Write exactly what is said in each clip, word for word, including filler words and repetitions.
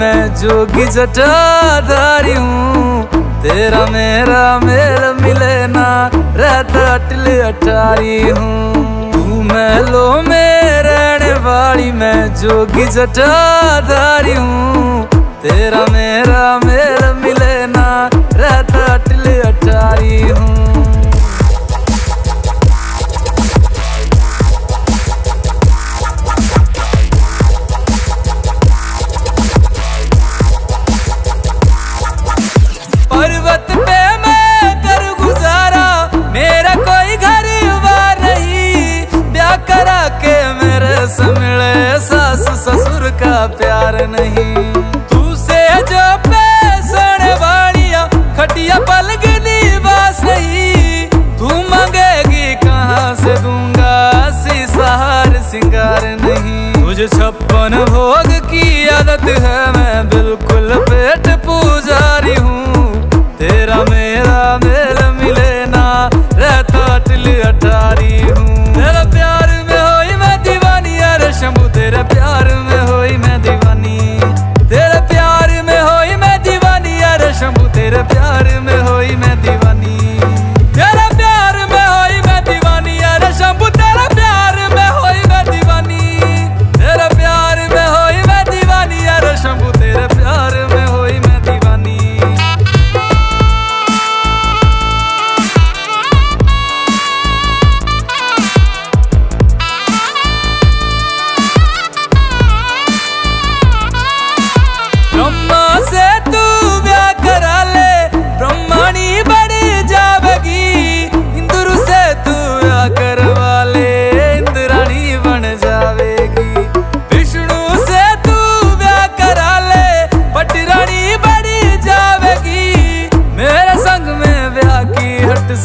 मैं जोगी जटाधारी हूँ, तेरा मेरा मेल मिले ना, रहता अटल अटारी हूँ। तू महलो में रहने वाली, मैं जोगी जटाधारी हूँ, तेरा मेरा मेल मिले ना, रहता अटल अटारी हूँ। ससुर का प्यार नहीं, तू से जो पैसन वाड़िया खटिया पलग निवास नहीं। तू मांगेगी कहाँ से दूंगा सिसहार सिंगार नहीं। तुझे छप्पन भोग की आदत है, मैं बिल्कुल पेट पुजारी हूँ, तेरा मेरा मेल मिले ना, रहता अटल अटारी हूँ। तेरा प्यार में होई मैं दीवानी, अरे शंभू तेरा प्यार में होई मैं दीवानी, तेरे प्यार में होई मैं दीवानी, अरे शंभू तेरे प्यार में होई मैं दीवानी, तेरे प्यार में होई मैं दीवानी, अरे शंभू तेरे प्यार में होई मैं दीवानी, तेरे प्यार में होई मैं दीवानी, अरे शंभू तेरे प्यार में होई मैं दीवानी।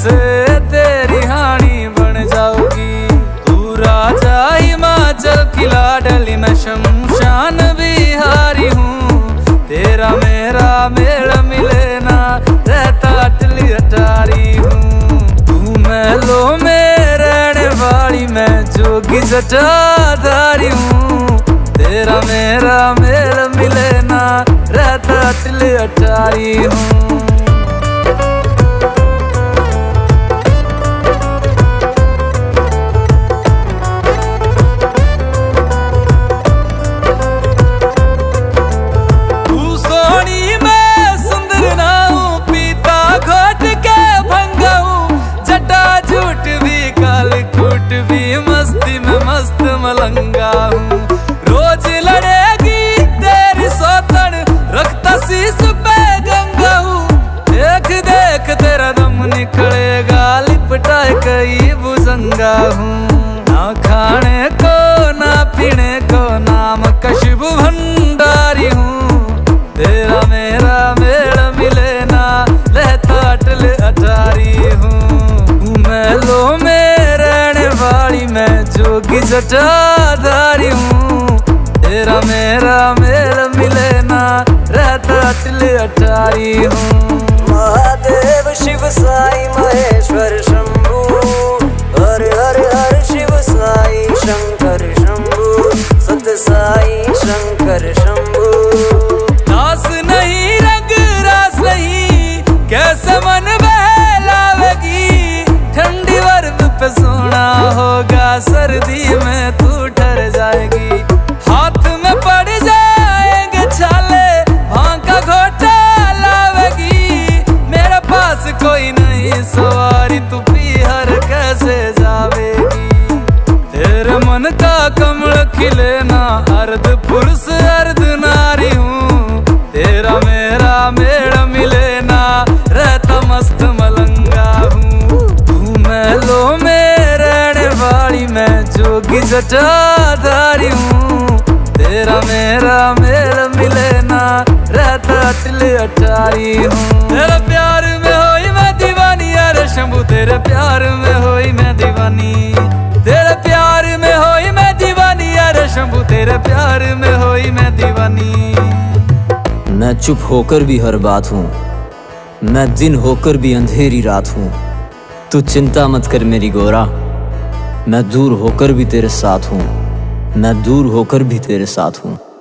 से तेरी हानी बन जाओगी, तू राजा हिमाचल की लाडली, मैं शमशान बिहारी हूँ, तेरा मेरा मेल मिले ना, रहता अटल अटारी हूँ। तू महलो में रहने वाली, मैं जोगी जटाधारी हूँ, तेरा मेरा मेल मिले ना, रहता अटल अटारी हूँ। मलंगा हूँ, रोज लड़ेगी तेरी सौतन, रखता शीश पे गंगा हूँ। देख देख तेरा दम निकलेगा, लिपटा कई भुजंगा हूँ। ना खाने को ना पीने को, नाम कशिबु भंडारी हूँ, तेरा मेरा मेल मिले ना, रहता अटल अटारी हूँ। महलो में रहने वाली, मैं जोगी जटाधारी हूँ, तेरा मेरा मेल मिले ना, रहता अटल अटारी हूँ। महादेव शिव साई महेश्वर शंभू, हर हर हर शिव साई शंकर शंभू, सत साई शंकर शंभू। दास नहीं रंग रास नहीं, कैसे मन बहलावेगी, ठंडी बर्फ पे सोना होगा, सर्दी में तू डर जाएगी। हाथ में पड़ जाएंगे छाले, भांका घोटा लावेगी, मेरे पास कोई नहीं सवारी, तू पीहर कैसे जावेगी। तेरे मन का कमल खिले ना, अर्ध पुरुष अर्ध नारी हूँ, तेरा मेरा मेड़ मिले ना, रहता मस्त मलंगा हूँ। तू महलो में मैं जोगी जटाधारी हूँ, तेरा मेरा मेल मिले ना, रहता अटल अटारी हूँ। तेरा प्यार में होई मैं दीवानी, अरे शंभू तेरे प्यार में होई मैं दीवानी, तेरे प्यार में होई मैं दीवानी, अरे शंभू तेरे प्यार में होई मैं दीवानी। मैं चुप होकर भी हर बात हूँ, मैं दिन होकर भी अंधेरी रात हूँ, तू चिंता मत कर मेरी गोरा, मैं दूर होकर भी तेरे साथ हूँ, मैं दूर होकर भी तेरे साथ हूँ।